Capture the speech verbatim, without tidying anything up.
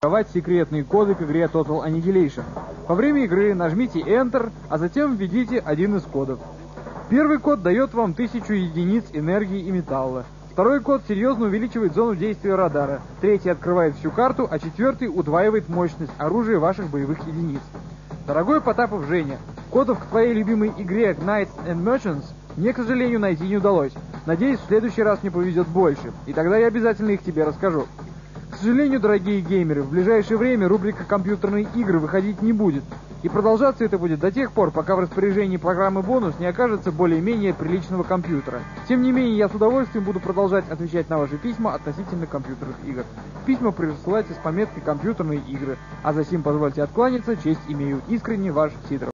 Открывать секретный коды к игре Total Annihilation. Во время игры нажмите Enter, а затем введите один из кодов. Первый код дает вам тысячу единиц энергии и металла. Второй код серьезно увеличивает зону действия радара. Третий открывает всю карту, а четвертый удваивает мощность оружия ваших боевых единиц. Дорогой Потапов Женя, кодов к твоей любимой игре Knights and Merchants мне, к сожалению, найти не удалось. Надеюсь, в следующий раз мне повезет больше, и тогда я обязательно их тебе расскажу. К сожалению, дорогие геймеры, в ближайшее время рубрика «Компьютерные игры» выходить не будет. И продолжаться это будет до тех пор, пока в распоряжении программы «Бонус» не окажется более-менее приличного компьютера. Тем не менее, я с удовольствием буду продолжать отвечать на ваши письма относительно компьютерных игр. Письма присылайте с пометкой «Компьютерные игры», а за сим позвольте откланяться, честь имею. Искренне ваш Сидоров.